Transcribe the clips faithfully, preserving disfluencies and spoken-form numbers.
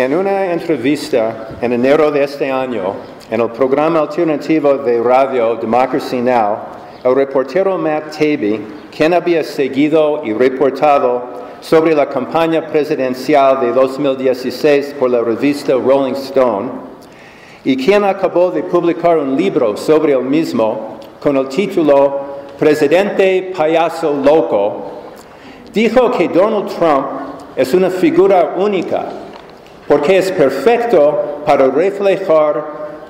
en una entrevista en enero de este año, en el programa alternativo de radio Democracy Now!, el reportero Matt Taibbi, quien había seguido y reportado sobre la campaña presidencial de dos mil dieciséis por la revista Rolling Stone, y quien acabó de publicar un libro sobre el mismo con el título Presidente Payaso Loco, dijo que Donald Trump es una figura única porque es perfecto para reflejar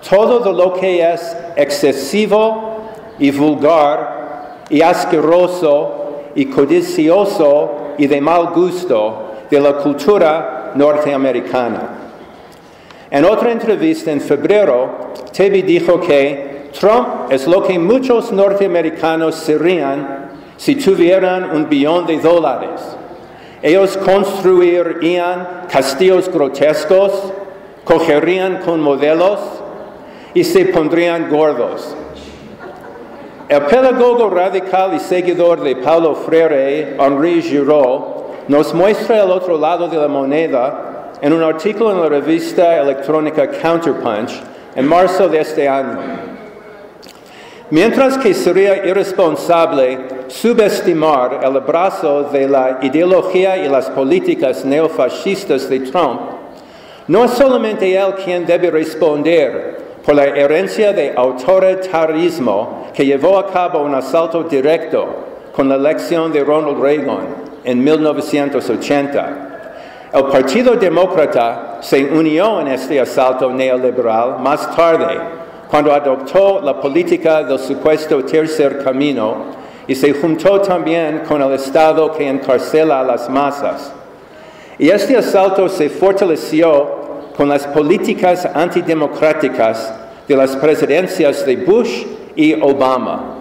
todo lo que es excesivo y vulgar y asqueroso y codicioso y de mal gusto de la cultura norteamericana. En otra entrevista en febrero, Taibbi dijo que Trump es lo que muchos norteamericanos serían si tuvieran un billón de dólares. Ellos construirían castillos grotescos, cogerían con modelos y se pondrían gordos. El pedagogo radical y seguidor de Paulo Freire, Henry Giroux, nos muestra el otro lado de la moneda en un artículo en la revista electrónica Counterpunch en marzo de este año. Mientras que sería irresponsable subestimar el abrazo de la ideología y las políticas neofascistas de Trump, no es solamente él quien debe responder por la herencia de autoritarismo que llevó a cabo un asalto directo con la elección de Ronald Reagan en mil novecientos ochenta. El Partido Demócrata se unió en este asalto neoliberal más tarde, cuando adoptó la política del supuesto tercer camino y se juntó también con el Estado que encarcela a las masas. Y este asalto se fortaleció con las políticas antidemocráticas de las presidencias de Bush y Obama.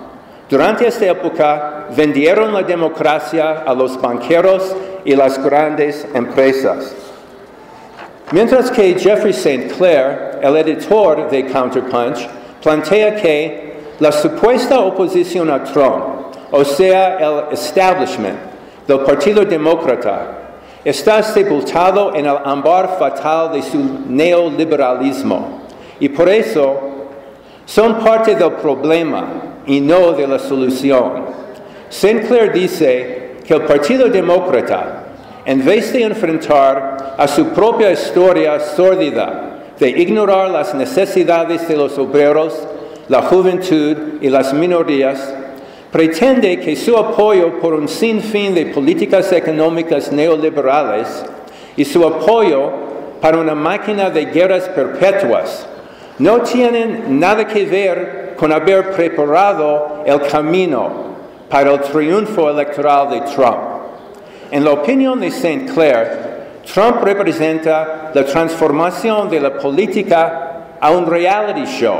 Durante esta época, vendieron la democracia a los banqueros y las grandes empresas. Mientras que Jeffrey Saint Clair, el editor de Counterpunch, plantea que la supuesta oposición a Trump, o sea, el establishment del Partido Demócrata, está sepultado en el ámbar fatal de su neoliberalismo y por eso son parte del problema y no de la solución. Saint Clair dice que el Partido Demócrata, en vez de enfrentar a su propia historia sórdida de ignorar las necesidades de los obreros, la juventud y las minorías, pretende que su apoyo por un sinfín de políticas económicas neoliberales y su apoyo para una máquina de guerras perpetuas no tienen nada que ver con haber preparado el camino para el triunfo electoral de Trump. En la opinión de Saint Clair, Trump representa la transformación de la política a un reality show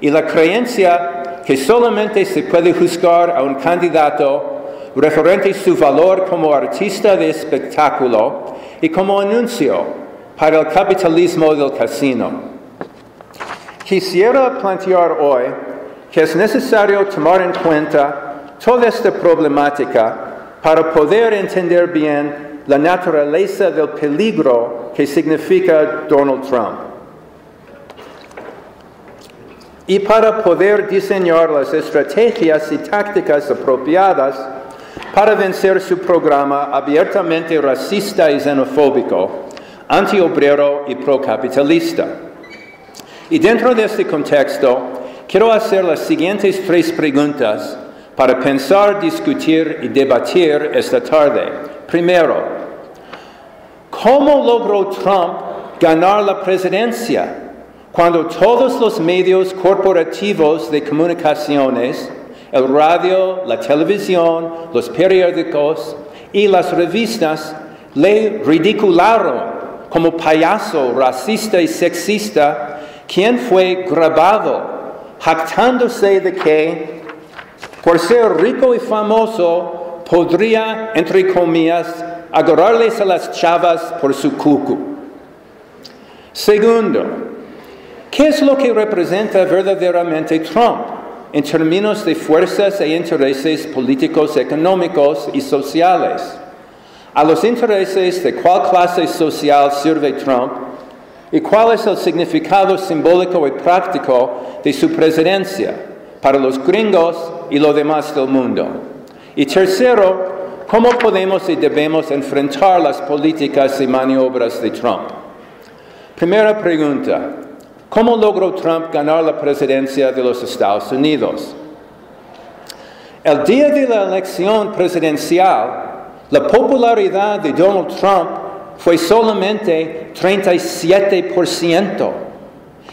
y la creencia que solamente se puede juzgar a un candidato referente a su valor como artista de espectáculo y como anuncio para el capitalismo del casino. Quisiera plantear hoy que es necesario tomar en cuenta toda esta problemática para poder entender bien la naturaleza del peligro que significa Donald Trump y para poder diseñar las estrategias y tácticas apropiadas para vencer su programa abiertamente racista y xenofóbico, antiobrero y procapitalista. Y dentro de este contexto, quiero hacer las siguientes tres preguntas para pensar, discutir y debatir esta tarde. Primero, ¿cómo logró Trump ganar la presidencia cuando todos los medios corporativos de comunicaciones, el radio, la televisión, los periódicos y las revistas le ridicularon como payaso racista y sexista, quien fue grabado jactándose de que, por ser rico y famoso, podría, entre comillas, agarrarles a las chavas por su cucu? Segundo, ¿qué es lo que representa verdaderamente Trump en términos de fuerzas e intereses políticos, económicos y sociales? a los intereses de cuál clase social sirve Trump y cuál es el significado simbólico y práctico de su presidencia para los gringos y lo demás del mundo. Y tercero, ¿cómo podemos y debemos enfrentar las políticas y maniobras de Trump? Primera pregunta, ¿cómo logró Trump ganar la presidencia de los Estados Unidos? El día de la elección presidencial, la popularidad de Donald Trump fue solamente treinta y siete por ciento,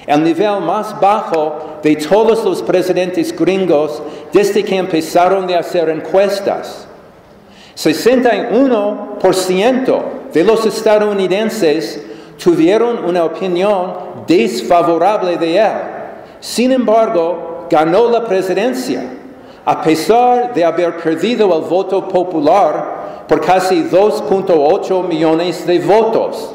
el nivel más bajo de todos los presidentes gringos desde que empezaron a hacer encuestas. sesenta y uno por ciento de los estadounidenses tuvieron una opinión desfavorable de él. Sin embargo, ganó la presidencia, a pesar de haber perdido el voto popular por casi dos punto ocho millones de votos,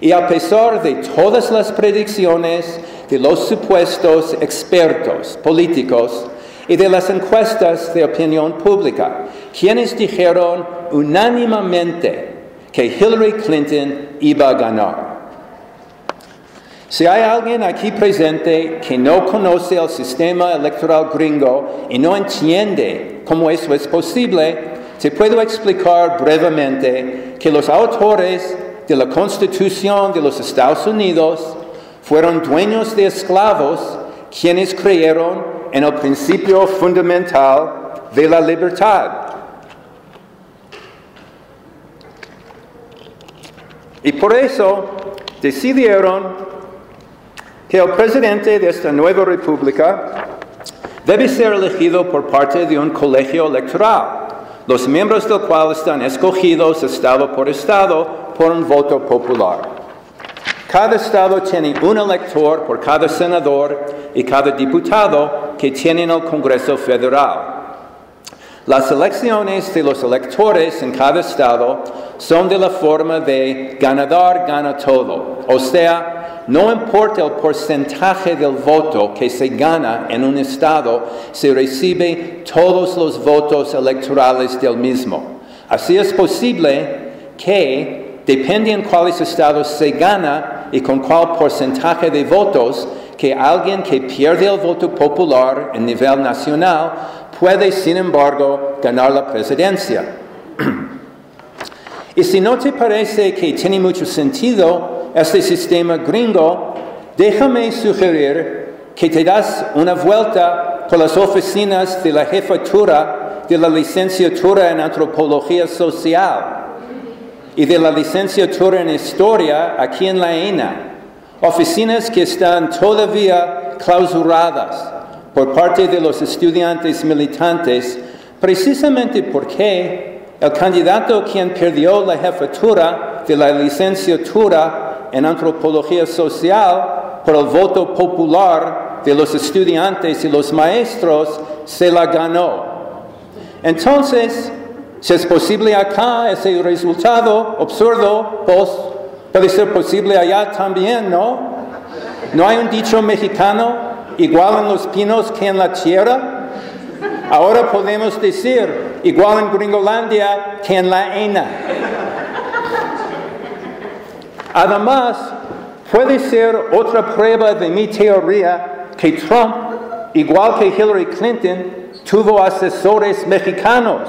y a pesar de todas las predicciones de los supuestos expertos políticos y de las encuestas de opinión pública, quienes dijeron unánimemente que Hillary Clinton iba a ganar. Si hay alguien aquí presente que no conoce el sistema electoral gringo y no entiende cómo eso es posible, te puedo explicar brevemente que los autores de la Constitución de los Estados Unidos fueron dueños de esclavos quienes creyeron en el principio fundamental de la libertad. Y por eso decidieron que el presidente de esta nueva república debe ser elegido por parte de un colegio electoral, los miembros del cual están escogidos estado por estado por un voto popular. Cada estado tiene un elector por cada senador y cada diputado que tiene en el Congreso Federal. Las elecciones de los electores en cada estado son de la forma de ganador gana todo, o sea, no importa el porcentaje del voto que se gana en un estado, se recibe todos los votos electorales del mismo. Así es posible que, depende en cuáles estados se gana y con cuál porcentaje de votos, que alguien que pierde el voto popular en nivel nacional puede, sin embargo, ganar la presidencia. Y si no te parece que tiene mucho sentido este sistema gringo, déjame sugerir que te das una vuelta por las oficinas de la jefatura de la licenciatura en antropología social y de la licenciatura en Historia aquí en la E N A, oficinas que están todavía clausuradas por parte de los estudiantes militantes, precisamente porque el candidato quien perdió la jefatura de la licenciatura en Antropología Social por el voto popular de los estudiantes y los maestros se la ganó. Entonces, si es posible acá ese resultado absurdo, pues puede ser posible allá también, ¿no? ¿No hay un dicho mexicano, igual en los pinos que en la tierra? Ahora podemos decir, igual en Gringolandia que en la E N A. Además, puede ser otra prueba de mi teoría que Trump, igual que Hillary Clinton, tuvo asesores mexicanos.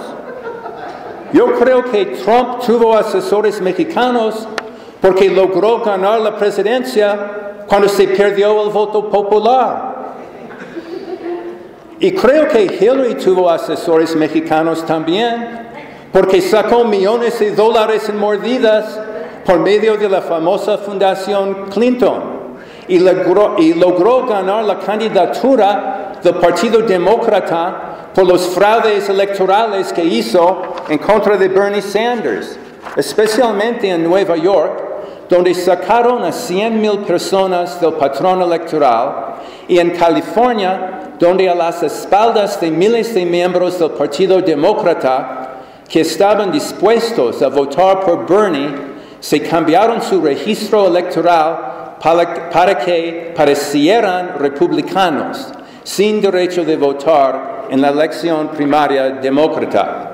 Yo creo que Trump tuvo asesores mexicanos porque logró ganar la presidencia cuando se perdió el voto popular. Y creo que Hillary tuvo asesores mexicanos también porque sacó millones de dólares en mordidas por medio de la famosa Fundación Clinton y logró, y logró ganar la candidatura del Partido Demócrata por los fraudes electorales que hizo en contra de Bernie Sanders, especialmente en Nueva York, donde sacaron a cien mil personas del patrón electoral, y en California, donde a las espaldas de miles de miembros del Partido Demócrata que estaban dispuestos a votar por Bernie, se cambiaron su registro electoral para, para que parecieran republicanos, sin derecho de votar en la elección primaria demócrata.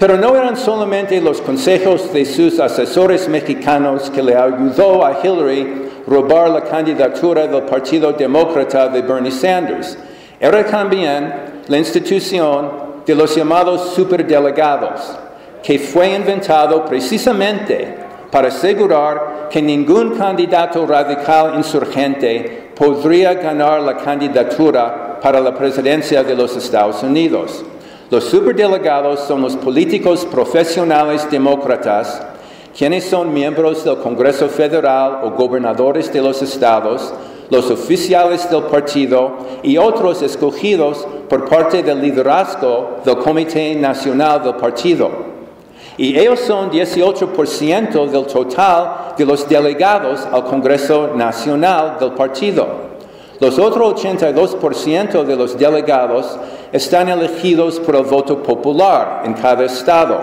pero no eran solamente los consejos de sus asesores mexicanos que le ayudó a Hillary robar la candidatura del Partido Demócrata de Bernie Sanders. Era también la institución de los llamados superdelegados, que fue inventado precisamente para asegurar que ningún candidato radical insurgente podría ganar la candidatura para la presidencia de los Estados Unidos. Los superdelegados son los políticos profesionales demócratas, quienes son miembros del Congreso Federal o gobernadores de los estados, los oficiales del partido y otros escogidos por parte del liderazgo del Comité Nacional del Partido. Y ellos son dieciocho por ciento del total de los delegados al Congreso Nacional del Partido. Los otros ochenta y dos por ciento de los delegados están elegidos por el voto popular en cada estado.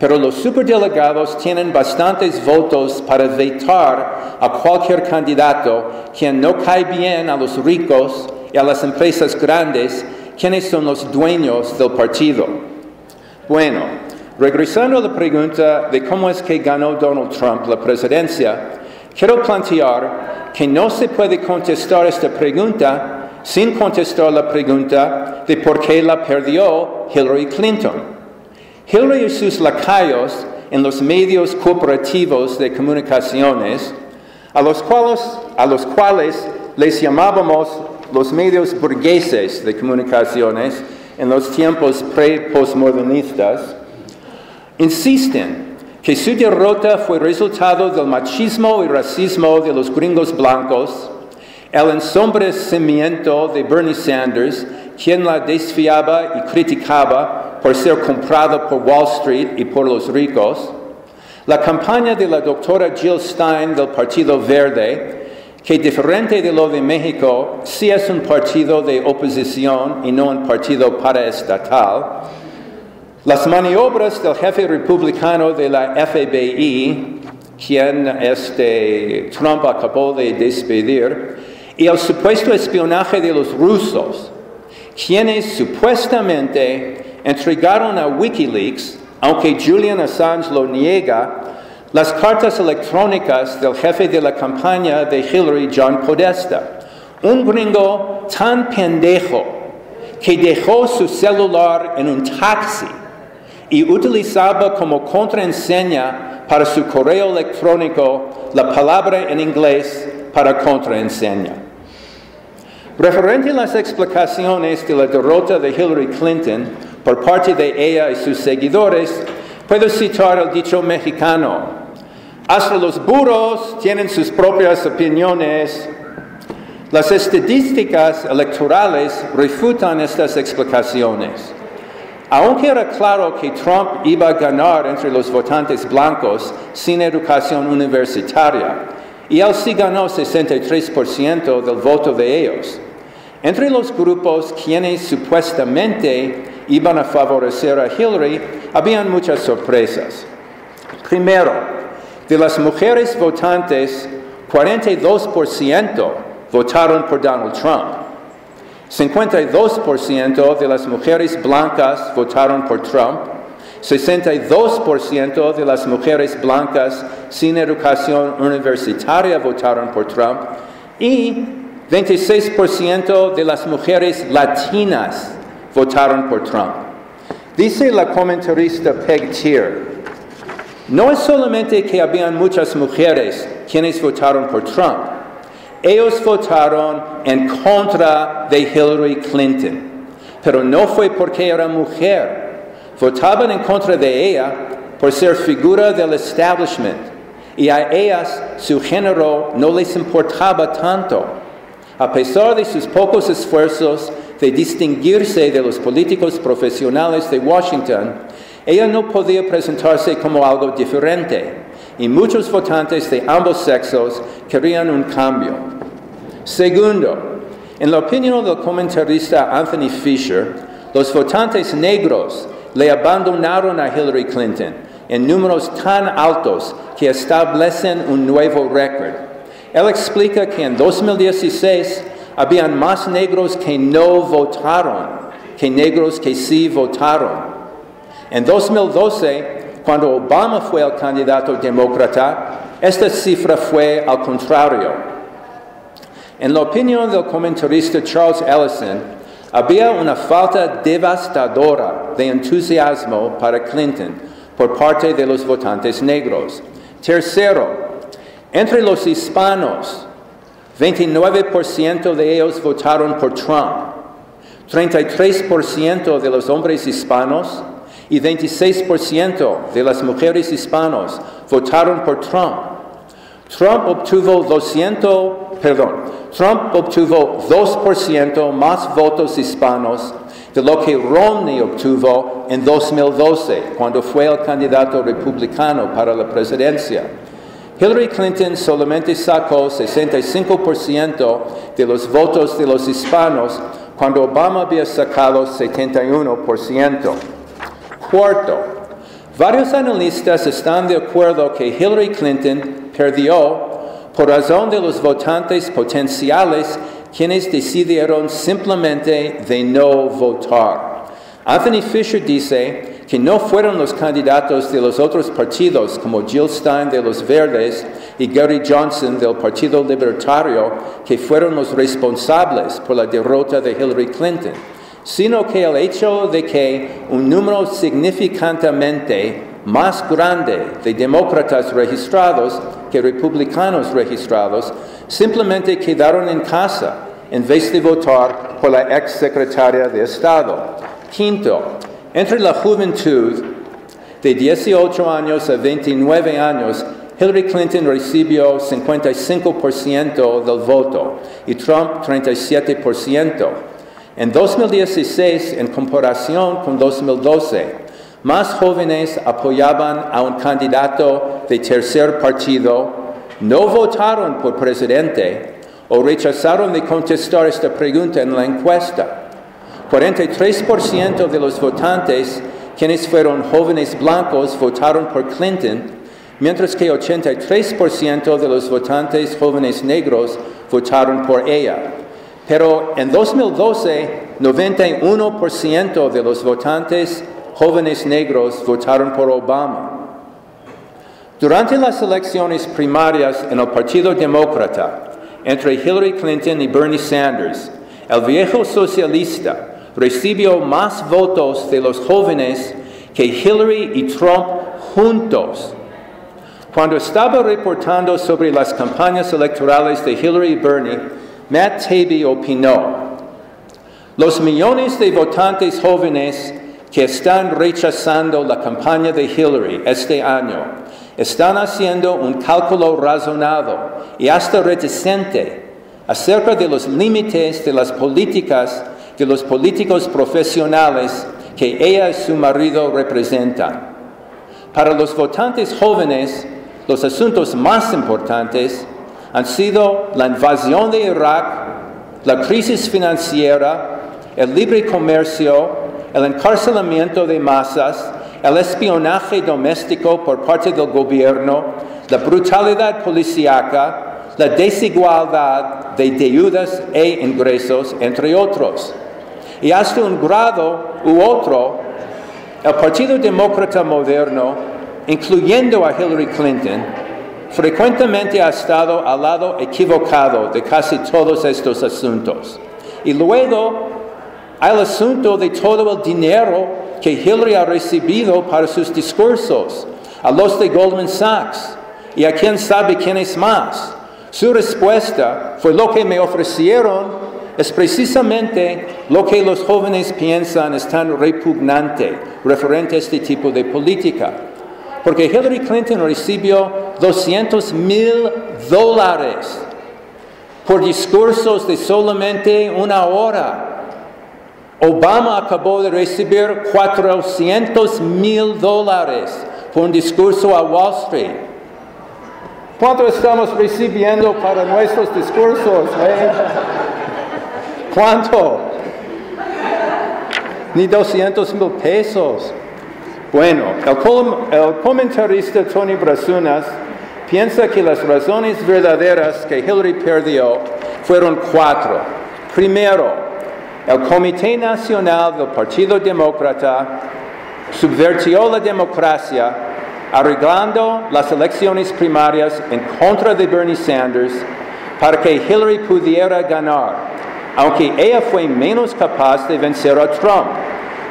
Pero los superdelegados tienen bastantes votos para vetar a cualquier candidato quien no cae bien a los ricos y a las empresas grandes, quienes son los dueños del partido. Bueno, regresando a la pregunta de cómo es que ganó Donald Trump la presidencia, quiero plantear que no se puede contestar esta pregunta sin contestar la pregunta de por qué la perdió Hillary Clinton. Hillary y sus lacayos en los medios corporativos de comunicaciones, a los cuales, a los cuales les llamábamos los medios burgueses de comunicaciones en los tiempos pre-postmodernistas, insisten que su derrota fue resultado del machismo y racismo de los gringos blancos, el ensombrecimiento de Bernie Sanders, quien la desviaba y criticaba por ser comprado por Wall Street y por los ricos, la campaña de la doctora Jill Stein del Partido Verde, que diferente de lo de México, sí es un partido de oposición y no un partido paraestatal, las maniobras del jefe republicano de la F B I, quien este, Trump acabó de despedir, y el supuesto espionaje de los rusos, quienes supuestamente entregaron a Wikileaks, aunque Julian Assange lo niega, las cartas electrónicas del jefe de la campaña de Hillary, John Podesta, un gringo tan pendejo que dejó su celular en un taxi y utilizaba como contraenseña para su correo electrónico la palabra en inglés para contraenseña. Referente a las explicaciones de la derrota de Hillary Clinton, por parte de ella y sus seguidores, puedo citar el dicho mexicano: hasta los burros tienen sus propias opiniones. Las estadísticas electorales refutan estas explicaciones. Aunque era claro que Trump iba a ganar entre los votantes blancos sin educación universitaria, y él sí ganó sesenta y tres por ciento del voto de ellos, entre los grupos quienes supuestamente iban a favorecer a Hillary, habían muchas sorpresas. Primero, de las mujeres votantes, cuarenta y dos por ciento votaron por Donald Trump. cincuenta y dos por ciento de las mujeres blancas votaron por Trump. sesenta y dos por ciento de las mujeres blancas sin educación universitaria votaron por Trump. Y veintiséis por ciento de las mujeres latinas votaron por Trump. Dice la comentarista Peg Teer, no es solamente que habían muchas mujeres quienes votaron por Trump, ellos votaron en contra de Hillary Clinton, pero no fue porque era mujer, votaban en contra de ella por ser figura del establishment y a ellas su género no les importaba tanto. A pesar de sus pocos esfuerzos de distinguirse de los políticos profesionales de Washington, ella no podía presentarse como algo diferente, y muchos votantes de ambos sexos querían un cambio. Segundo, en la opinión del comentarista Anthony Fisher, los votantes negros le abandonaron a Hillary Clinton en números tan altos que establecen un nuevo récord. Él explica que en dos mil dieciséis, habían más negros que no votaron que negros que sí votaron. En dos mil doce, cuando Obama fue el candidato demócrata, esta cifra fue al contrario. En la opinión del comentarista Charles Ellison, había una falta devastadora de entusiasmo para Clinton por parte de los votantes negros. Tercero, entre los hispanos, veintinueve por ciento de ellos votaron por Trump, treinta y tres por ciento de los hombres hispanos y veintiséis por ciento de las mujeres hispanas votaron por Trump. Trump obtuvo doscientos, perdón, Trump obtuvo dos por ciento más votos hispanos de lo que Romney obtuvo en dos mil doce, cuando fue el candidato republicano para la presidencia. Hillary Clinton solamente sacó sesenta y cinco por ciento de los votos de los hispanos, cuando Obama había sacado setenta y uno por ciento. Cuarto, varios analistas están de acuerdo que Hillary Clinton perdió por razón de los votantes potenciales, quienes decidieron simplemente de no votar. Anthony Fisher dice que no fueron los candidatos de los otros partidos, como Jill Stein de los Verdes y Gary Johnson del Partido Libertario, que fueron los responsables por la derrota de Hillary Clinton, sino que el hecho de que un número significantemente más grande de demócratas registrados que republicanos registrados simplemente quedaron en casa en vez de votar por la ex secretaria de Estado. Quinto, entre la juventud de dieciocho años a veintinueve años, Hillary Clinton recibió cincuenta y cinco por ciento del voto y Trump treinta y siete por ciento. En dos mil dieciséis, en comparación con dos mil doce, más jóvenes apoyaban a un candidato de tercer partido, no votaron por presidente o rechazaron de contestar esta pregunta en la encuesta. cuarenta y tres por ciento de los votantes, quienes fueron jóvenes blancos, votaron por Clinton, mientras que ochenta y tres por ciento de los votantes jóvenes negros votaron por ella. Pero en dos mil doce, noventa y uno por ciento de los votantes jóvenes negros votaron por Obama. Durante las elecciones primarias en el Partido Demócrata, entre Hillary Clinton y Bernie Sanders, el viejo socialista recibió más votos de los jóvenes que Hillary y Trump juntos. Cuando estaba reportando sobre las campañas electorales de Hillary y Bernie, Matt Taibbi opinó: los millones de votantes jóvenes que están rechazando la campaña de Hillary este año están haciendo un cálculo razonado y hasta reticente acerca de los límites de las políticas de los políticos profesionales que ella y su marido representan. Para los votantes jóvenes, los asuntos más importantes han sido la invasión de Irak, la crisis financiera, el libre comercio, el encarcelamiento de masas, el espionaje doméstico por parte del gobierno, la brutalidad policíaca, la desigualdad de deudas e ingresos, entre otros. Y hasta un grado u otro, el Partido Demócrata moderno, incluyendo a Hillary Clinton, frecuentemente ha estado al lado equivocado de casi todos estos asuntos. Y luego, al asunto de todo el dinero que Hillary ha recibido para sus discursos, a los de Goldman Sachs y a quién sabe quiénes más. Su respuesta fue: lo que me ofrecieron es precisamente lo que los jóvenes piensan es tan repugnante referente a este tipo de política. Porque Hillary Clinton recibió doscientos mil dólares por discursos de solamente una hora. Obama acabó de recibir cuatrocientos mil dólares por un discurso a Wall Street. ¿Cuánto estamos recibiendo para nuestros discursos? Eh? ¿Cuánto? Ni doscientos mil pesos. Bueno, el, com el comentarista Tony Brasunas piensa que las razones verdaderas que Hillary perdió fueron cuatro. Primero, el Comité Nacional del Partido Demócrata subvirtió la democracia arreglando las elecciones primarias en contra de Bernie Sanders para que Hillary pudiera ganar, aunque ella fue menos capaz de vencer a Trump,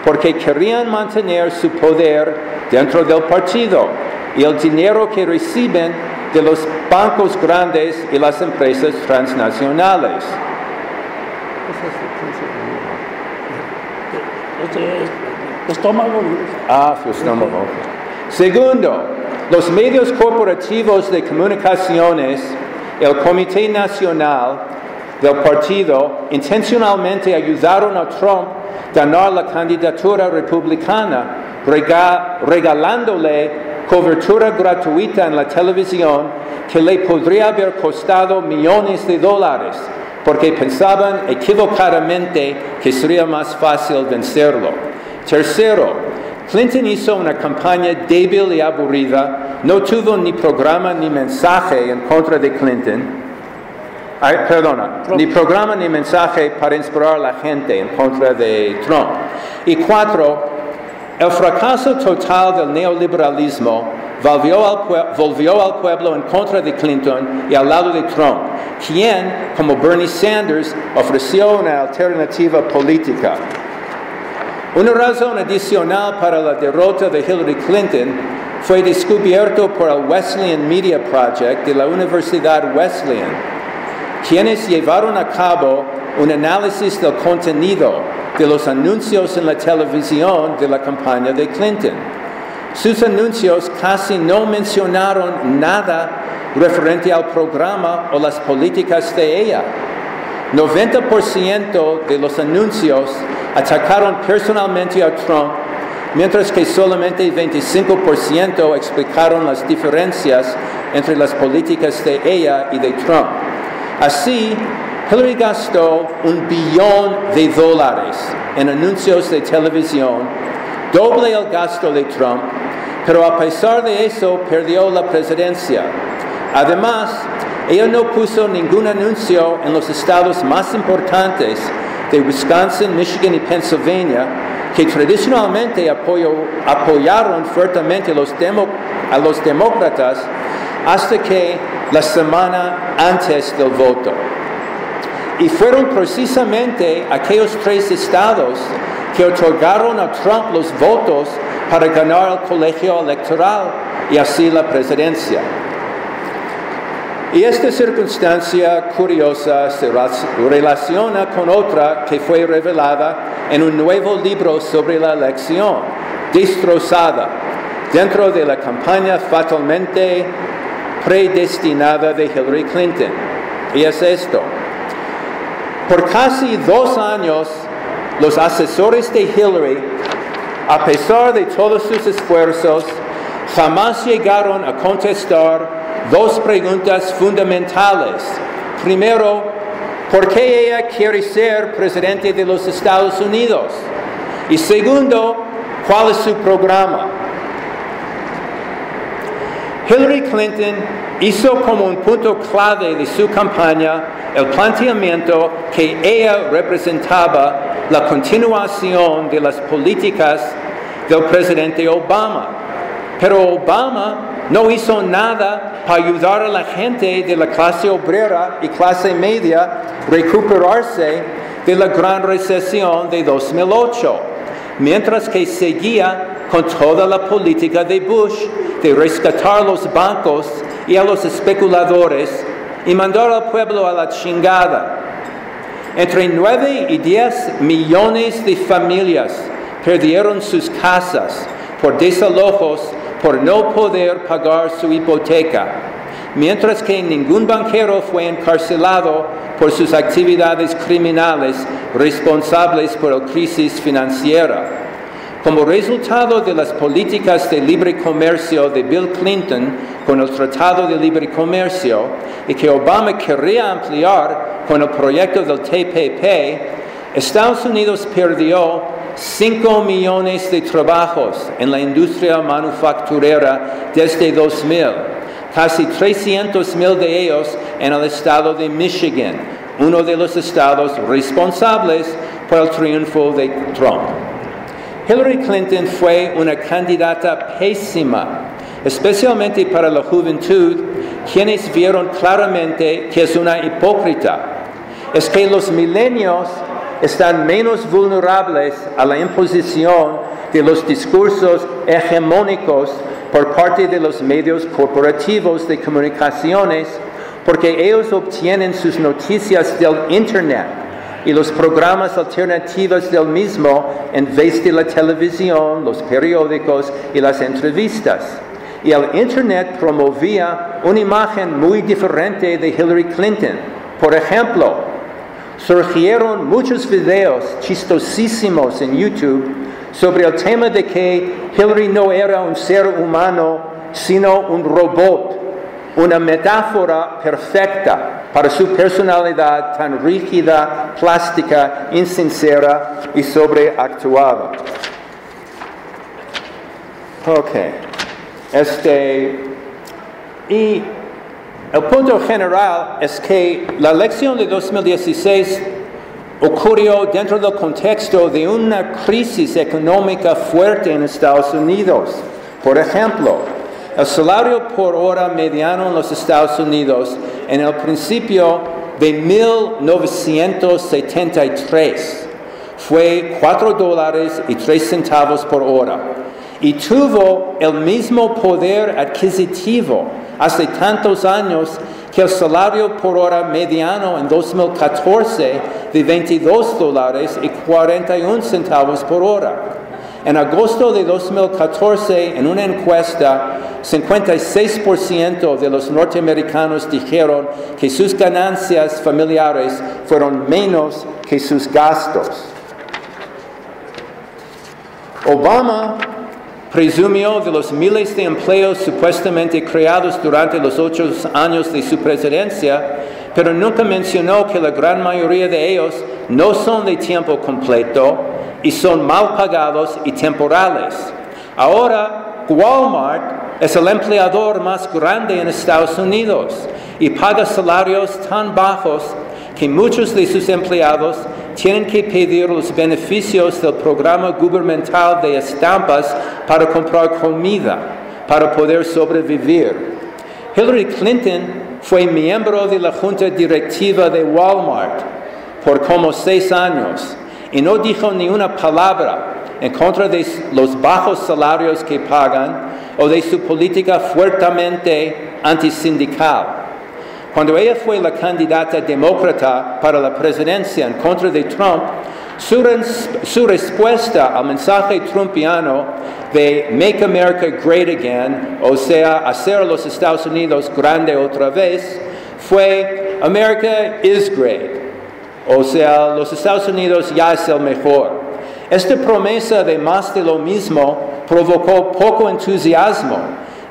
porque querían mantener su poder dentro del partido y el dinero que reciben de los bancos grandes y las empresas transnacionales. Estómago. Ah, su estómago. Segundo, los medios corporativos de comunicaciones, el Comité Nacional del Partido, intencionalmente ayudaron a Trump a ganar la candidatura republicana, regalándole cobertura gratuita en la televisión que le podría haber costado millones de dólares, porque pensaban equivocadamente que sería más fácil vencerlo. Tercero, Clinton hizo una campaña débil y aburrida, no tuvo ni programa ni mensaje en contra de Clinton, ay, perdona, ni programa ni mensaje para inspirar a la gente en contra de Trump. Y cuatro, el fracaso total del neoliberalismo volvió al, volvió al pueblo en contra de Clinton y al lado de Trump, quien, como Bernie Sanders, ofreció una alternativa política. Una razón adicional para la derrota de Hillary Clinton fue descubierto por el Wesleyan Media Project de la Universidad Wesleyan, quienes llevaron a cabo un análisis del contenido de los anuncios en la televisión de la campaña de Clinton. Sus anuncios casi no mencionaron nada referente al programa o las políticas de ella. noventa por ciento de los anuncios atacaron personalmente a Trump, mientras que solamente veinticinco por ciento explicaron las diferencias entre las políticas de ella y de Trump. Así, Hillary gastó un billón de dólares en anuncios de televisión, doble el gasto de Trump, pero a pesar de eso perdió la presidencia. Además, ella no puso ningún anuncio en los estados más importantes de Wisconsin, Michigan y Pennsylvania, que tradicionalmente apoyó, apoyaron fuertemente los demo, a los demócratas hasta que la semana antes del voto. Y fueron precisamente aquellos tres estados que otorgaron a Trump los votos para ganar el colegio electoral y así la presidencia. Y esta circunstancia curiosa se relaciona con otra que fue revelada en un nuevo libro sobre la elección, Destrozada, dentro de la campaña fatalmente predestinada de Hillary Clinton. Y es esto. Por casi dos años, los asesores de Hillary, a pesar de todos sus esfuerzos, jamás llegaron a contestar dos preguntas fundamentales. Primero, ¿por qué ella quiere ser presidente de los Estados Unidos? Y segundo, ¿cuál es su programa? Hillary Clinton hizo como un punto clave de su campaña el planteamiento que ella representaba la continuación de las políticas del presidente Obama. Pero Obama no hizo nada para ayudar a la gente de la clase obrera y clase media a recuperarse de la gran recesión de dos mil ocho, mientras que seguía con toda la política de Bush de rescatar los bancos y a los especuladores y mandar al pueblo a la chingada. Entre nueve y diez millones de familias perdieron sus casas por desalojos por no poder pagar su hipoteca, mientras que ningún banquero fue encarcelado por sus actividades criminales responsables por la crisis financiera. Como resultado de las políticas de libre comercio de Bill Clinton con el Tratado de Libre Comercio y que Obama quería ampliar con el proyecto del T P P, Estados Unidos perdió cinco millones de trabajos en la industria manufacturera desde dos mil, casi trescientos mil de ellos en el estado de Michigan, uno de los estados responsables por el triunfo de Trump. Hillary Clinton fue una candidata pésima, especialmente para la juventud, quienes vieron claramente que es una hipócrita. Es que los milenios están menos vulnerables a la imposición de los discursos hegemónicos por parte de los medios corporativos de comunicaciones, porque ellos obtienen sus noticias del Internet y los programas alternativos del mismo en vez de la televisión, los periódicos y las entrevistas. Y el Internet promovía una imagen muy diferente de Hillary Clinton. Por ejemplo, surgieron muchos videos chistosísimos en YouTube sobre el tema de que Hillary no era un ser humano, sino un robot, una metáfora perfecta para su personalidad tan rígida, plástica, insincera y sobreactuada. Ok. Este, y el punto general es que la elección de dos mil dieciséis ocurrió dentro del contexto de una crisis económica fuerte en Estados Unidos. Por ejemplo, el salario por hora mediano en los Estados Unidos en el principio de mil novecientos setenta y tres fue cuatro dólares y tres centavos por hora. Y tuvo el mismo poder adquisitivo hace tantos años que el salario por hora mediano en dos mil catorce de veintidós dólares y cuarenta y un centavos por hora. En agosto de dos mil catorce, en una encuesta, cincuenta y seis por ciento de los norteamericanos dijeron que sus ganancias familiares fueron menos que sus gastos. Obama presumió de los miles de empleos supuestamente creados durante los ocho años de su presidencia, pero nunca mencionó que la gran mayoría de ellos no son de tiempo completo y son mal pagados y temporales. Ahora, Walmart es el empleador más grande en Estados Unidos y paga salarios tan bajos que muchos de sus empleados tienen que pedir los beneficios del programa gubernamental de estampas para comprar comida, para poder sobrevivir. Hillary Clinton fue miembro de la junta directiva de Walmart por como seis años y no dijo ni una palabra en contra de los bajos salarios que pagan o de su política fuertemente antisindical. Cuando ella fue la candidata demócrata para la presidencia en contra de Trump, su, res su respuesta al mensaje trumpiano de Make America Great Again, o sea, hacer a los Estados Unidos grande otra vez, fue America is great, o sea, los Estados Unidos ya es el mejor. Esta promesa de más de lo mismo provocó poco entusiasmo,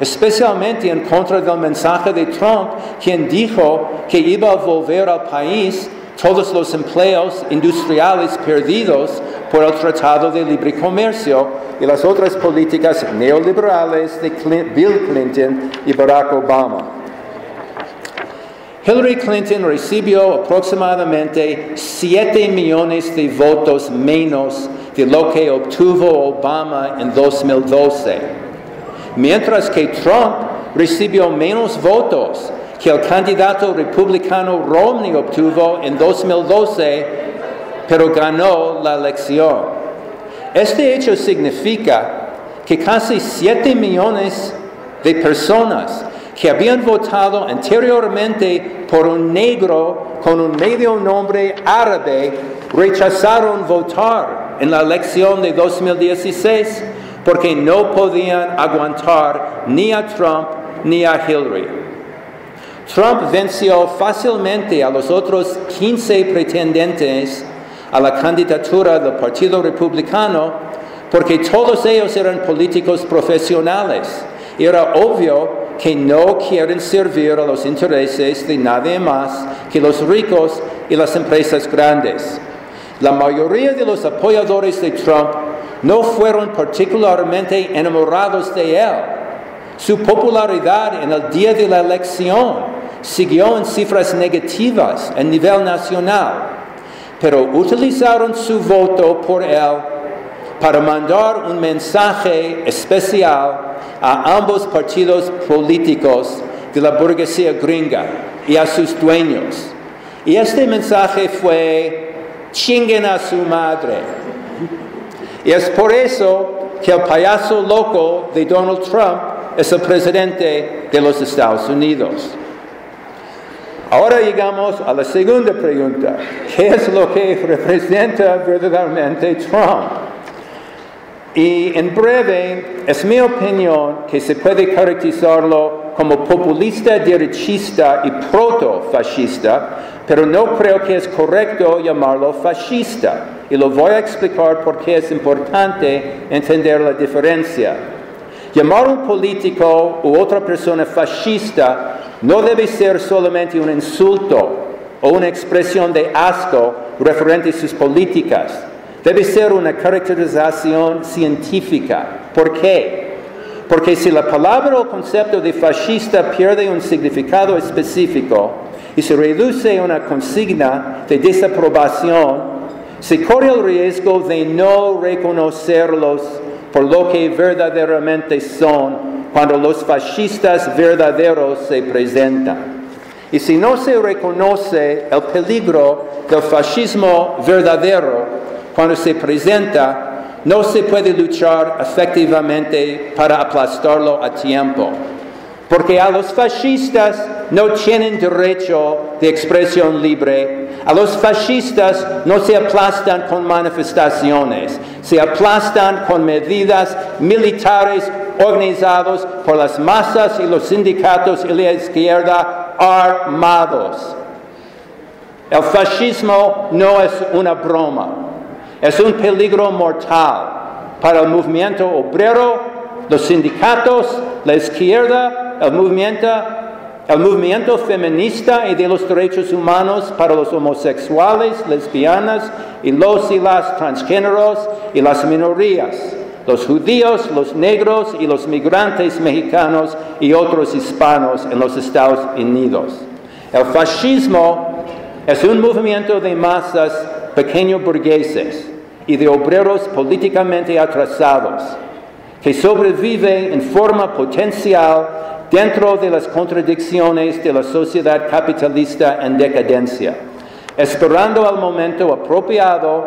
especialmente en contra del mensaje de Trump, quien dijo que iba a volver al país todos los empleos industriales perdidos por el Tratado de Libre Comercio y las otras políticas neoliberales de Bill Clinton y Barack Obama. Hillary Clinton recibió aproximadamente siete millones de votos menos de lo que obtuvo Obama en dos mil doce. Mientras que Trump recibió menos votos que el candidato republicano Romney obtuvo en dos mil doce, pero ganó la elección. Este hecho significa que casi siete millones de personas que habían votado anteriormente por un negro con un medio nombre árabe rechazaron votar en la elección de dos mil dieciséis. Porque no podían aguantar ni a Trump ni a Hillary. Trump venció fácilmente a los otros quince pretendientes a la candidatura del Partido Republicano porque todos ellos eran políticos profesionales. Era obvio que no quieren servir a los intereses de nadie más que los ricos y las empresas grandes. La mayoría de los apoyadores de Trump no fueron particularmente enamorados de él. Su popularidad en el día de la elección siguió en cifras negativas a nivel nacional, pero utilizaron su voto por él para mandar un mensaje especial a ambos partidos políticos de la burguesía gringa y a sus dueños. Y este mensaje fue: chinguen a su madre. Y es por eso que el payaso loco de Donald Trump es el presidente de los Estados Unidos. Ahora llegamos a la segunda pregunta. ¿Qué es lo que representa verdaderamente Trump? Y en breve, es mi opinión que se puede caracterizarlo como populista, derechista y proto-fascista, pero no creo que es correcto llamarlo fascista. Y lo voy a explicar porque es importante entender la diferencia. Llamar a un político u otra persona fascista no debe ser solamente un insulto o una expresión de asco referente a sus políticas. Debe ser una caracterización científica. ¿Por qué? Porque si la palabra o concepto de fascista pierde un significado específico y se reduce a una consigna de desaprobación, se corre el riesgo de no reconocerlos por lo que verdaderamente son cuando los fascistas verdaderos se presentan. Y si no se reconoce el peligro del fascismo verdadero cuando se presenta, no se puede luchar efectivamente para aplastarlo a tiempo. Porque a los fascistas no tienen derecho de expresión libre. A los fascistas no se aplastan con manifestaciones, se aplastan con medidas militares organizadas por las masas y los sindicatos y la izquierda armados. El fascismo no es una broma, es un peligro mortal para el movimiento obrero, los sindicatos, la izquierda, el movimiento, el movimiento feminista y de los derechos humanos para los homosexuales, lesbianas y los y las transgéneros y las minorías, los judíos, los negros y los migrantes mexicanos y otros hispanos en los Estados Unidos. El fascismo es un movimiento de masas pequeños burgueses y de obreros políticamente atrasados, que sobrevive en forma potencial dentro de las contradicciones de la sociedad capitalista en decadencia, esperando al momento apropiado,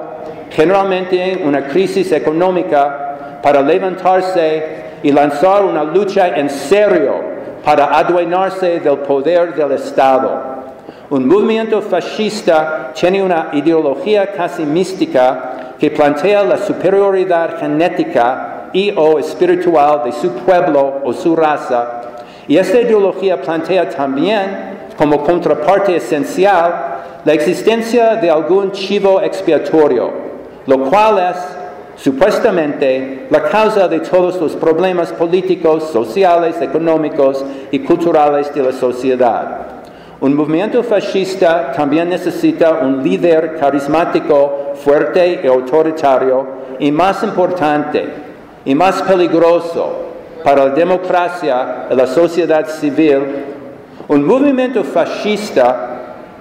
generalmente una crisis económica, para levantarse y lanzar una lucha en serio para adueñarse del poder del Estado. Un movimiento fascista tiene una ideología casi mística que plantea la superioridad genética y o espiritual de su pueblo o su raza, y esta ideología plantea también, como contraparte esencial, la existencia de algún chivo expiatorio, lo cual es, supuestamente, la causa de todos los problemas políticos, sociales, económicos y culturales de la sociedad. Un movimiento fascista también necesita un líder carismático, fuerte y autoritario, y más importante, y más peligroso para la democracia y la sociedad civil. Un movimiento fascista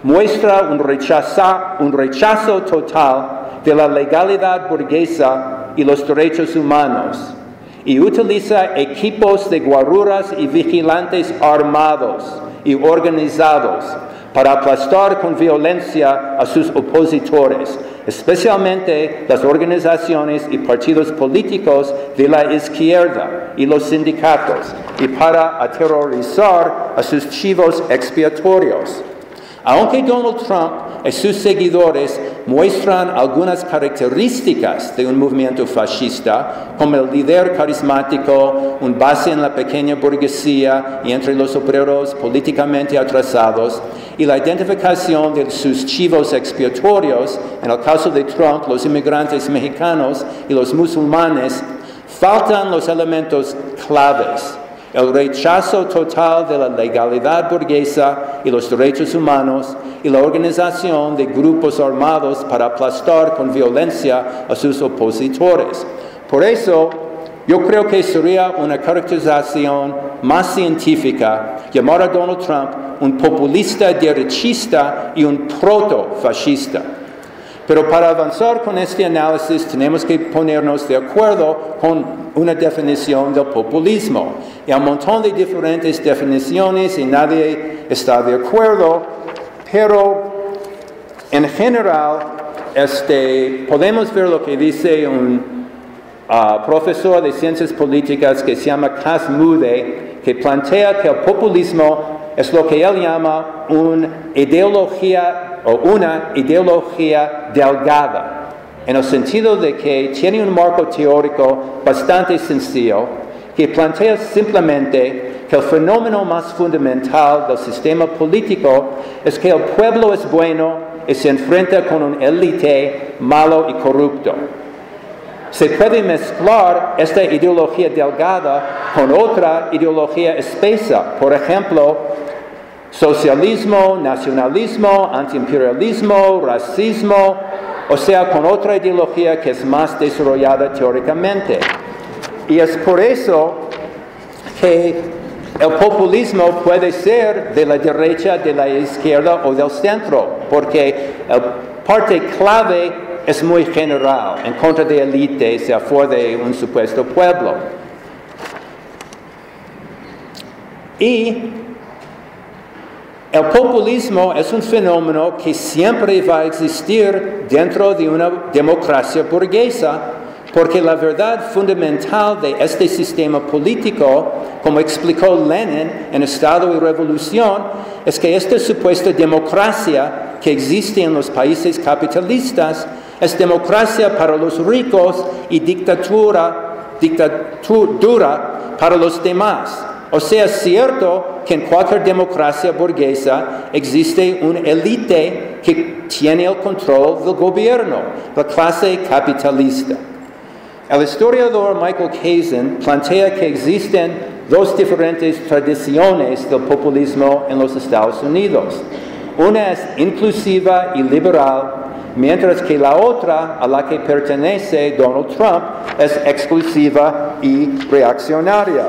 muestra un rechazo, un rechazo total de la legalidad burguesa y los derechos humanos, y utiliza equipos de guaruras y vigilantes armados y organizados para aplastar con violencia a sus opositores, especialmente las organizaciones y partidos políticos de la izquierda y los sindicatos, y para aterrorizar a sus chivos expiatorios. Aunque Donald Trump y sus seguidores muestran algunas características de un movimiento fascista, como el líder carismático, un base en la pequeña burguesía y entre los obreros políticamente atrasados, y la identificación de sus chivos expiatorios, en el caso de Trump, los inmigrantes mexicanos y los musulmanes, faltan los elementos claves: el rechazo total de la legalidad burguesa y los derechos humanos, y la organización de grupos armados para aplastar con violencia a sus opositores. Por eso, yo creo que sería una caracterización más científica llamar a Donald Trump un populista derechista y un proto-fascista. Pero para avanzar con este análisis tenemos que ponernos de acuerdo con una definición del populismo. Hay un montón de diferentes definiciones y nadie está de acuerdo, pero en general este, podemos ver lo que dice un uh, profesor de ciencias políticas que se llama Cass Mude, que plantea que el populismo es lo que él llama una ideología o una ideología delgada, en el sentido de que tiene un marco teórico bastante sencillo, que plantea simplemente que el fenómeno más fundamental del sistema político es que el pueblo es bueno y se enfrenta con un élite malo y corrupto. Se puede mezclar esta ideología delgada con otra ideología espesa, por ejemplo, socialismo, nacionalismo, antiimperialismo, racismo, o sea, con otra ideología que es más desarrollada teóricamente. Y es por eso que el populismo puede ser de la derecha, de la izquierda o del centro, porque la parte clave es muy general, en contra de élites, sea fuera de un supuesto pueblo. Y el populismo es un fenómeno que siempre va a existir dentro de una democracia burguesa, porque la verdad fundamental de este sistema político, como explicó Lenin en Estado y Revolución, es que esta supuesta democracia que existe en los países capitalistas es democracia para los ricos y dictadura, dictadura para los demás. O sea, es cierto que en cualquier democracia burguesa existe una élite que tiene el control del gobierno, la clase capitalista. El historiador Michael Kazin plantea que existen dos diferentes tradiciones del populismo en los Estados Unidos. Una es inclusiva y liberal, mientras que la otra, a la que pertenece Donald Trump, es exclusiva y reaccionaria.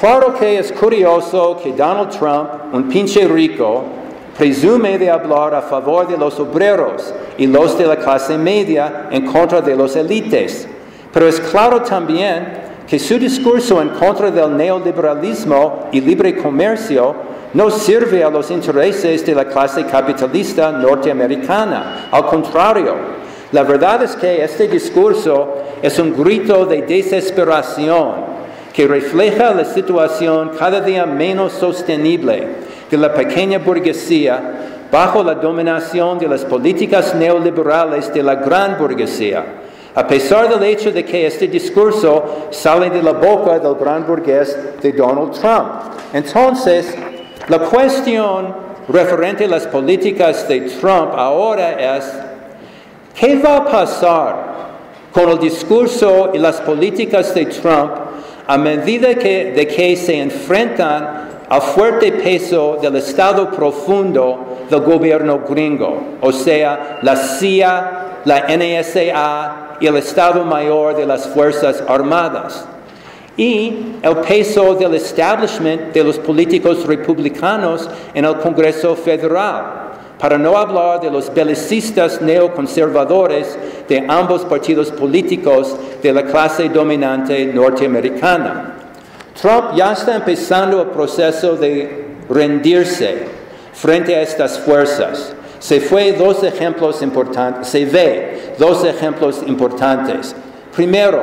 Claro que es curioso que Donald Trump, un pinche rico, presume de hablar a favor de los obreros y los de la clase media en contra de los élites. Pero es claro también que su discurso en contra del neoliberalismo y libre comercio no sirve a los intereses de la clase capitalista norteamericana. Al contrario, la verdad es que este discurso es un grito de desesperación que refleja la situación cada día menos sostenible de la pequeña burguesía bajo la dominación de las políticas neoliberales de la gran burguesía. A pesar del hecho de que este discurso sale de la boca del gran burgués de Donald Trump. Entonces, la cuestión referente a las políticas de Trump ahora es, ¿qué va a pasar con el discurso y las políticas de Trump a medida que, de que se enfrentan al fuerte peso del Estado profundo del gobierno gringo, o sea, la C I A, la N S A y el Estado Mayor de las Fuerzas Armadas, y el peso del establishment de los políticos republicanos en el Congreso Federal, para no hablar de los belicistas neoconservadores de ambos partidos políticos de la clase dominante norteamericana. Trump ya está empezando el proceso de rendirse frente a estas fuerzas. Se fue dos ejemplos importantes, se ve dos ejemplos importantes. Primero,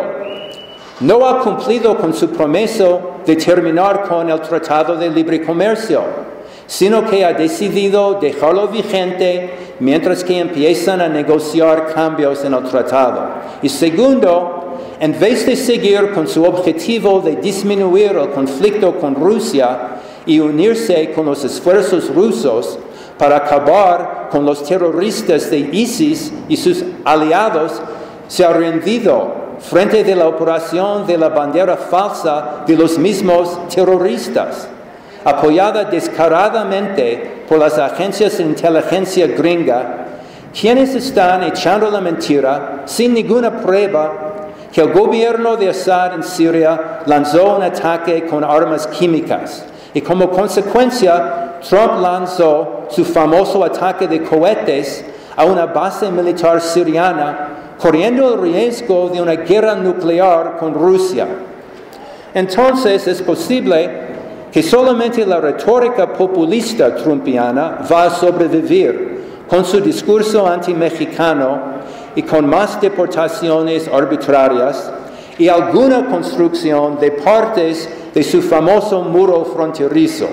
no ha cumplido con su promesa de terminar con el Tratado de Libre Comercio, sino que ha decidido dejarlo vigente mientras que empiezan a negociar cambios en el tratado. Y segundo, en vez de seguir con su objetivo de disminuir el conflicto con Rusia y unirse con los esfuerzos rusos para acabar con los terroristas de ISIS y sus aliados, se ha rendido frente a la operación de la bandera falsa de los mismos terroristas, apoyada descaradamente por las agencias de inteligencia gringa, quienes están echando la mentira sin ninguna prueba que el gobierno de Assad en Siria lanzó un ataque con armas químicas y como consecuencia Trump lanzó su famoso ataque de cohetes a una base militar siriana, corriendo el riesgo de una guerra nuclear con Rusia. Entonces es posible que solamente la retórica populista trumpiana va a sobrevivir con su discurso anti-mexicano y con más deportaciones arbitrarias y alguna construcción de partes de su famoso muro fronterizo.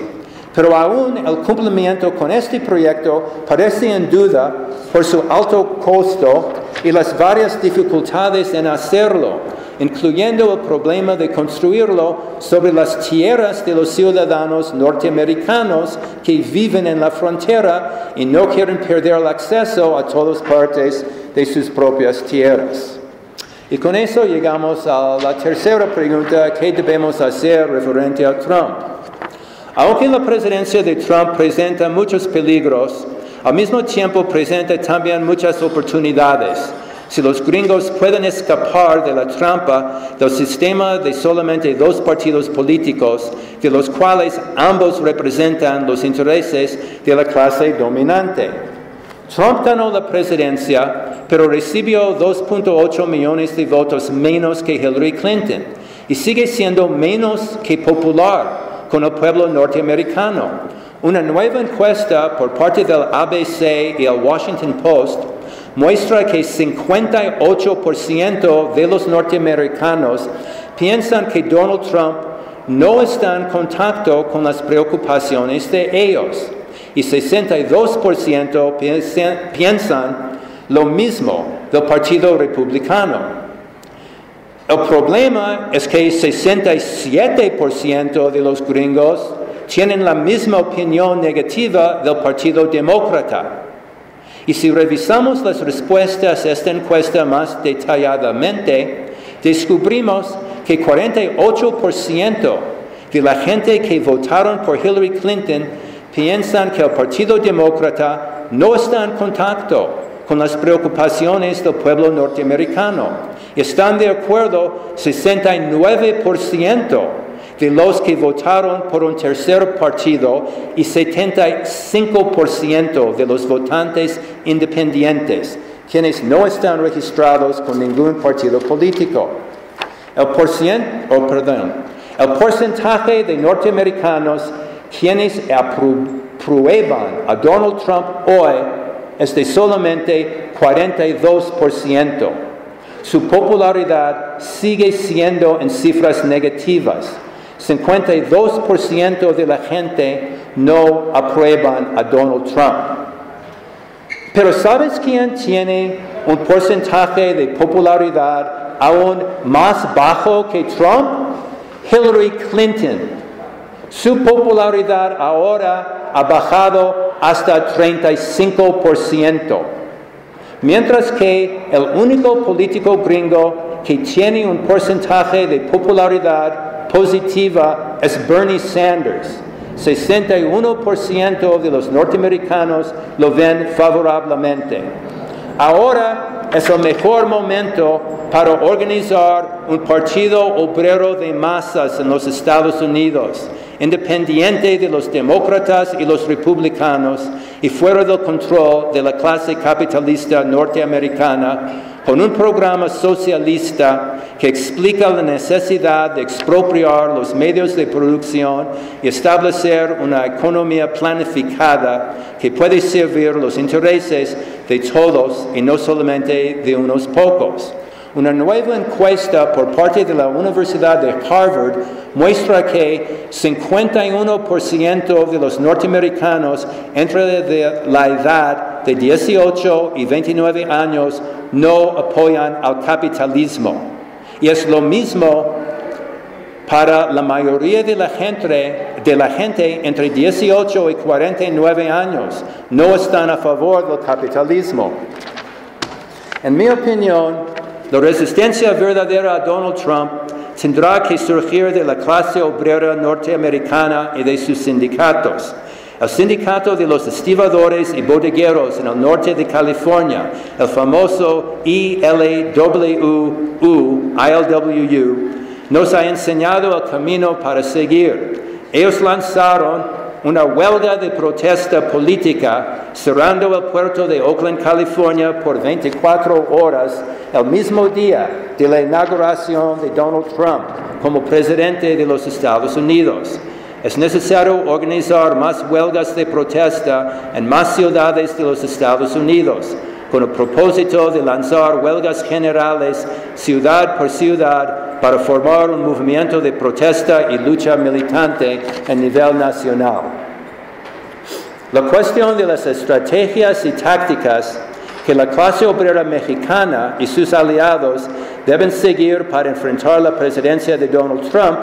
Pero aún el cumplimiento con este proyecto parece en duda por su alto costo y las varias dificultades en hacerlo, incluyendo el problema de construirlo sobre las tierras de los ciudadanos norteamericanos que viven en la frontera y no quieren perder el acceso a todas partes de sus propias tierras. Y con eso llegamos a la tercera pregunta: ¿qué debemos hacer referente a Trump? Aunque la presidencia de Trump presenta muchos peligros, al mismo tiempo presenta también muchas oportunidades. Si los gringos pueden escapar de la trampa del sistema de solamente dos partidos políticos, de los cuales ambos representan los intereses de la clase dominante. Trump ganó la presidencia, pero recibió dos punto ocho millones de votos menos que Hillary Clinton y sigue siendo menos que popular con el pueblo norteamericano. Una nueva encuesta por parte del A B C y el Washington Post muestra que cincuenta y ocho por ciento de los norteamericanos piensan que Donald Trump no está en contacto con las preocupaciones de ellos y sesenta y dos por ciento piensan lo mismo del Partido Republicano. El problema es que sesenta y siete por ciento de los gringos tienen la misma opinión negativa del Partido Demócrata. Y si revisamos las respuestas a esta encuesta más detalladamente, descubrimos que cuarenta y ocho por ciento de la gente que votaron por Hillary Clinton piensan que el Partido Demócrata no está en contacto con las preocupaciones del pueblo norteamericano. Están de acuerdo sesenta y nueve por ciento de los que votaron por un tercer partido y setenta y cinco por ciento de los votantes independientes, quienes no están registrados con ningún partido político. El, porcent- oh, perdón, el porcentaje de norteamericanos quienes aprueban a Donald Trump hoy es de solamente cuarenta y dos por ciento. Su popularidad sigue siendo en cifras negativas. cincuenta y dos por ciento de la gente no aprueban a Donald Trump. Pero ¿sabes quién tiene un porcentaje de popularidad aún más bajo que Trump? Hillary Clinton. Su popularidad ahora ha bajado hasta treinta y cinco por ciento. Mientras que el único político gringo que tiene un porcentaje de popularidad positiva es Bernie Sanders. sesenta y uno por ciento de los norteamericanos lo ven favorablemente. Ahora es el mejor momento para organizar un partido obrero de masas en los Estados Unidos, independiente de los demócratas y los republicanos y fuera del control de la clase capitalista norteamericana, con un programa socialista que explica la necesidad de expropiar los medios de producción y establecer una economía planificada que puede servir los intereses de todos y no solamente de unos pocos. Una nueva encuesta por parte de la Universidad de Harvard muestra que cincuenta y uno por ciento de los norteamericanos entre la edad de dieciocho y veintinueve años no apoyan al capitalismo. Y es lo mismo para la mayoría de la gente, de la gente entre dieciocho y cuarenta y nueve años. No están a favor del capitalismo. En mi opinión, la resistencia verdadera a Donald Trump tendrá que surgir de la clase obrera norteamericana y de sus sindicatos. El sindicato de los estibadores y bodegueros en el norte de California, el famoso I L W U, nos ha enseñado el camino para seguir. Ellos lanzaron una huelga de protesta política cerrando el puerto de Oakland, California, por veinticuatro horas el mismo día de la inauguración de Donald Trump como presidente de los Estados Unidos. Es necesario organizar más huelgas de protesta en más ciudades de los Estados Unidos, con el propósito de lanzar huelgas generales ciudad por ciudad para formar un movimiento de protesta y lucha militante a nivel nacional. La cuestión de las estrategias y tácticas que la clase obrera mexicana y sus aliados deben seguir para enfrentar la presidencia de Donald Trump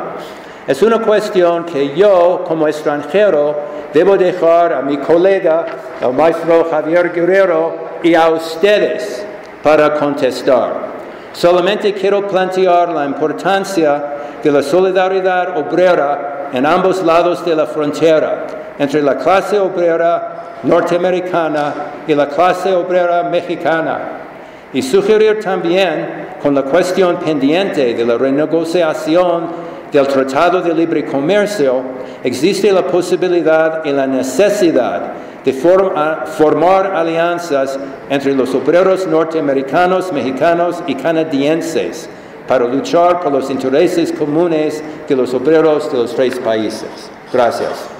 es una cuestión que yo, como extranjero, debo dejar a mi colega, el maestro Javier Guerrero, y a ustedes para contestar. Solamente quiero plantear la importancia de la solidaridad obrera en ambos lados de la frontera, entre la clase obrera norteamericana y la clase obrera mexicana, y sugerir también con la cuestión pendiente de la renegociación del Tratado de Libre Comercio, existe la posibilidad y la necesidad de formar alianzas entre los obreros norteamericanos, mexicanos y canadienses para luchar por los intereses comunes de los obreros de los tres países. Gracias.